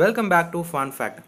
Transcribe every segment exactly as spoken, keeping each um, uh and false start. Welcome back to fun fact.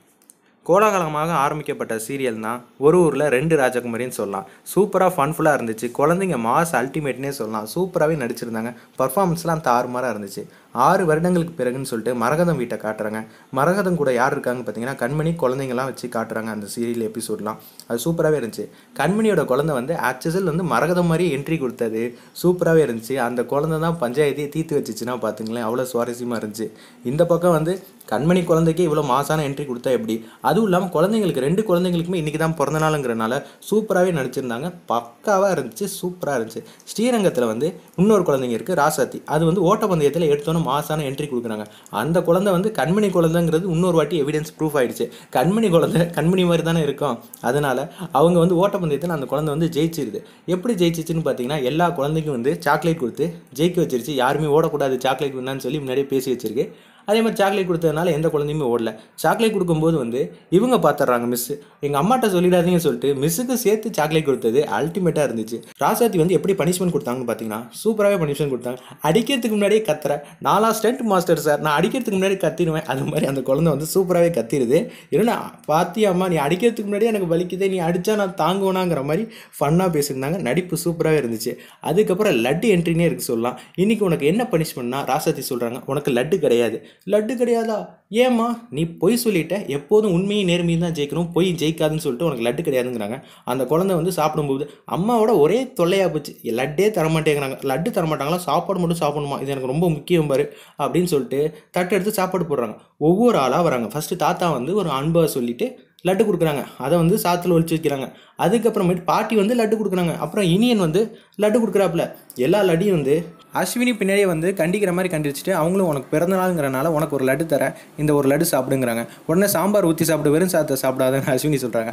கோலாகலமாக ஆரம்பிக்கப்பட்ட சீரியல்னால் ஒரு ஊரில் ரெண்டு ராஜகுமாரின்னு சொல்லலாம். சூப்பராக ஃபன்ஃபுல்லாக இருந்துச்சு. குழந்தைங்க மாஸ் அல்டிமேட்னே சொல்லலாம். சூப்பராகவே நடிச்சிருந்தாங்க. பர்ஃபார்மன்ஸ்லாம் தாறுமாறாக இருந்துச்சு. ஆறு வருடங்களுக்கு பிறகுன்னு சொல்லிட்டு மரகதம் வீட்டை காட்டுறாங்க. மரகதம் கூட யார் இருக்காங்கன்னு பார்த்தீங்கன்னா கண்மணி குழந்தைங்களாம் வச்சு காட்டுறாங்க. அந்த சீரியல் எபிசோட்லாம் அது சூப்பராகவே இருந்துச்சு. கண்மணியோட குழந்தை வந்து ஆக்சஸில் வந்து மரகதம் மாதிரி என்ட்ரி கொடுத்தது சூப்பராகவே இருந்துச்சு. அந்த குழந்தை தான் பஞ்சாயத்தையே தீர்த்து வச்சிச்சுன்னா பார்த்துங்களேன், அவ்வளோ சுவாரஸ்யமாக இருந்துச்சு. இந்த பக்கம் வந்து கண்மணி குழந்தைக்கு இவ்வளோ மாசான என்ட்ரி கொடுத்தா எப்படி? அதுவும் இல்லாமல் குழந்தைங்களுக்கு ரெண்டு குழந்தைங்களுக்குமே இன்றைக்கி தான் பிறந்த நாளுங்கிறனால சூப்பராகவே நடிச்சிருந்தாங்க. பக்காவாக இருந்துச்சு, சூப்பராக இருந்துச்சு. ஸ்ரீரங்கத்தில் வந்து இன்னொரு குழந்தைங்க இருக்குது, ராசாத்தி. அது வந்து ஓட்டப்பந்தயத்தில் எடுத்தோன்னு மாசான என்ட்ரி கொடுக்குறாங்க. அந்த குழந்தை வந்து கண்மணி குழந்தைங்கிறது இன்னொரு வாட்டி எவிடன்ஸ் ப்ரூஃப் ஆகிடுச்சு. கண்மணி குழந்தை கண்மணி மாதிரி தானே இருக்கும். அதனால் அவங்க வந்து ஓட்டப்பந்தயத்தில் அந்த குழந்தை வந்து ஜெயிச்சிருது. எப்படி ஜெயிச்சிச்சுன்னு பார்த்தீங்கன்னா எல்லா குழந்தைக்கும் வந்து சாக்லேட் கொடுத்து ஜெயிக்க வச்சிருச்சு. யாருமே ஓடக்கூடாது சாக்லேட் வேணான்னு சொல்லி முன்னாடியே பேசி வச்சிருக்கு. அதே மாதிரி சாக்லேட் கொடுத்ததுனால எந்த குழந்தையுமே ஓடல. சாக்லேட் கொடுக்கும்போது வந்து இவங்க பார்த்துட்றாங்க, மிஸ் எங்கள் அம்மாட்ட சொல்லிடாதீங்கன்னு சொல்லிட்டு மிஸ்ஸுக்கு சேர்த்து சாக்லேட் கொடுத்தது அல்டிமேட்டாக இருந்துச்சு. ராசாத்தி வந்து எப்படி பனிஷ்மெண்ட் கொடுத்தாங்கன்னு பார்த்தீங்கன்னா சூப்பராகவே பனிஷ்மெண்ட் கொடுத்தாங்க. அடிக்கிறதுக்கு முன்னாடியே கத்துற நாலா ஸ்டண்ட் மாஸ்டர் சார், நான் அடிக்கிறதுக்கு முன்னாடி கத்திடுவேன். அது மாதிரி அந்த குழந்தை வந்து சூப்பராகவே கத்திடுது. ஏன்னா பாத்தியாம்மா நீ அடிக்கிறதுக்கு முன்னாடியே எனக்கு வலிக்குது, நீ அடித்தா நான் தாங்குவேனாங்கிற மாதிரி ஃபன்னாக பேசியிருந்தாங்க. நடிப்பு சூப்பராகவே இருந்துச்சு. அதுக்கப்புறம் லட்டு என்ட்ரினே இருக்குது சொல்லலாம். இன்றைக்கி உனக்கு என்ன பனிஷ்மெண்ட்னா ராசாத்தி சொல்கிறாங்க, உனக்கு லட்டு கிடையாது. லட்டு கிடையாதா? ஏம்மா நீ பொய் சொல்லிட்ட, எப்போதும் உண்மையும் நேர்மையும் தான் ஜெயிக்கணும், பொய் ஜெயிக்காதுன்னு சொல்லிட்டு உனக்கு லட்டு கிடையாதுங்கிறாங்க. அந்த குழந்தை வந்து சாப்பிடும்போது அம்மாவோட ஒரே தொல்லையாக போச்சு, லட்டே தரமாட்டேங்கிறாங்க. லட்டு தரமாட்டாங்களா, சாப்பாடு மட்டும் சாப்பிடணுமா, இது எனக்கு ரொம்ப முக்கியம் பாரு அப்படின்னு சொல்லிட்டு தட்டு எடுத்து சாப்பாடு போடுறாங்க. ஒவ்வொரு ஆளாக வராங்க. ஃபஸ்ட்டு தாத்தா வந்து ஒரு அன்பை சொல்லிவிட்டு லட்டு கொடுக்குறாங்க. அதை வந்து சாத்தில் ஒழிச்சு வைக்கிறாங்க. அதுக்கப்புறமேட்டு பாட்டி வந்து லட்டு கொடுக்குறாங்க. அப்புறம் இனியன் வந்து லட்டு கொடுக்குறாப்புல. எல்லா லட்டையும் வந்து அஸ்வினி பின்னாடியே வந்து கண்டிக்கிற மாதிரி கண்டிச்சுட்டு அவங்களும் உனக்கு பிறந்தநாளுங்கிறனால உனக்கு ஒரு லட்டு தரேன், இந்த ஒரு லட்டு சாப்பிடுங்கிறாங்க. உடனே சாம்பார் ஊற்றி சாப்பிட்டு வெறும் சாத்தை சாப்பிடாதுன்னு அஸ்வினி சொல்கிறாங்க.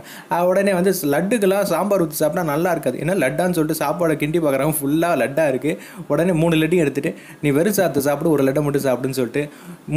உடனே வந்து லட்டுக்கெல்லாம் சாம்பார் ஊற்றி சாப்பிட்டா நல்லா இருக்காது, ஏன்னா லட்டான்னு சொல்லிட்டு சாப்பாடை கிண்டி பார்க்குறாங்க. ஃபுல்லாக லட்டாக இருக்குது. உடனே மூணு லட்டையும் எடுத்துகிட்டு நீ வெறும் சாத்தை சாப்பிட்டு ஒரு லட்டை மட்டும் சாப்பிடுன்னு சொல்லிட்டு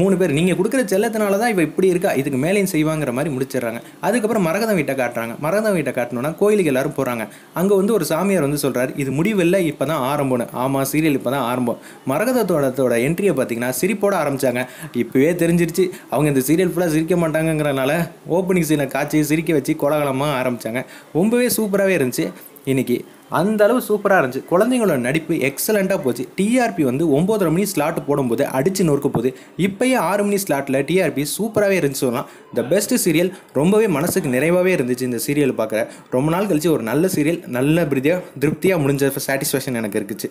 மூணு பேர் நீங்கள் கொடுக்குற செல்லத்தினால தான் இவ இப்படி இருக்கா, இதுக்கு மேலேயும் செய்வாங்கிற மாதிரி முடிச்சிடுறாங்க. அதுக்கப்புறம் மரகதம் வீட்டை காட்டுறாங்க. மரகதம் வீட்டை காட்டணுன்னா கோயிலுக்கு எல்லோரும் போகிறாங்க. அங்கே வந்து ஒரு சாமியார் வந்து சொல்கிறார், இது முடிவில்லை, இப்போ தான் ஆரம்பம்னு. ஆமாம், சீரியல் இப்போ தான் ஆரம்பம். மரகதத்தோடத்தோட என்ட்ரியை பார்த்தீங்கன்னா சிரிப்போட ஆரம்பித்தாங்க. இப்போவே தெரிஞ்சிருச்சு அவங்க இந்த சீரியல் ஃபுல்லாக சிரிக்க மாட்டாங்கங்கிறனால ஓப்பனிங் சீனை காய்ச்சி சிரிக்க வச்சு கோலாகலமாக ஆரம்பித்தாங்க. ரொம்பவே சூப்பராகவே இருந்துச்சு. இன்றைக்கி அந்தளவு சூப்பராக இருந்துச்சு. குழந்தைங்களோட நடிப்பு எக்ஸலண்ட்டாக போச்சு. டிஆர்பி வந்து ஒம்பதரை மணி ஸ்லாட்டு போடும்போது அடித்து நொறுக்க போகுது. இப்போயே ஆறு மணி ஸ்லாட்டில் டிஆர்பி சூப்பராகவே இருந்துச்சு சொல்லலாம். The best serial. ரொம்பவே மனசுக்கு நிறைவாகவே இருந்துச்சு இந்த சீரியல் பார்க்குற. ரொம்ப நாள் கழிச்சு ஒரு நல்ல சீரியல் நல்ல பிரதியாக திருப்தியாக முடிஞ்ச சாட்டிஸ்ஃபேக்ஷன் எனக்கு இருக்குச்சு.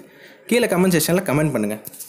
கீழே கமெண்ட் செக்ஷனில் கமெண்ட் பண்ணுங்கள்.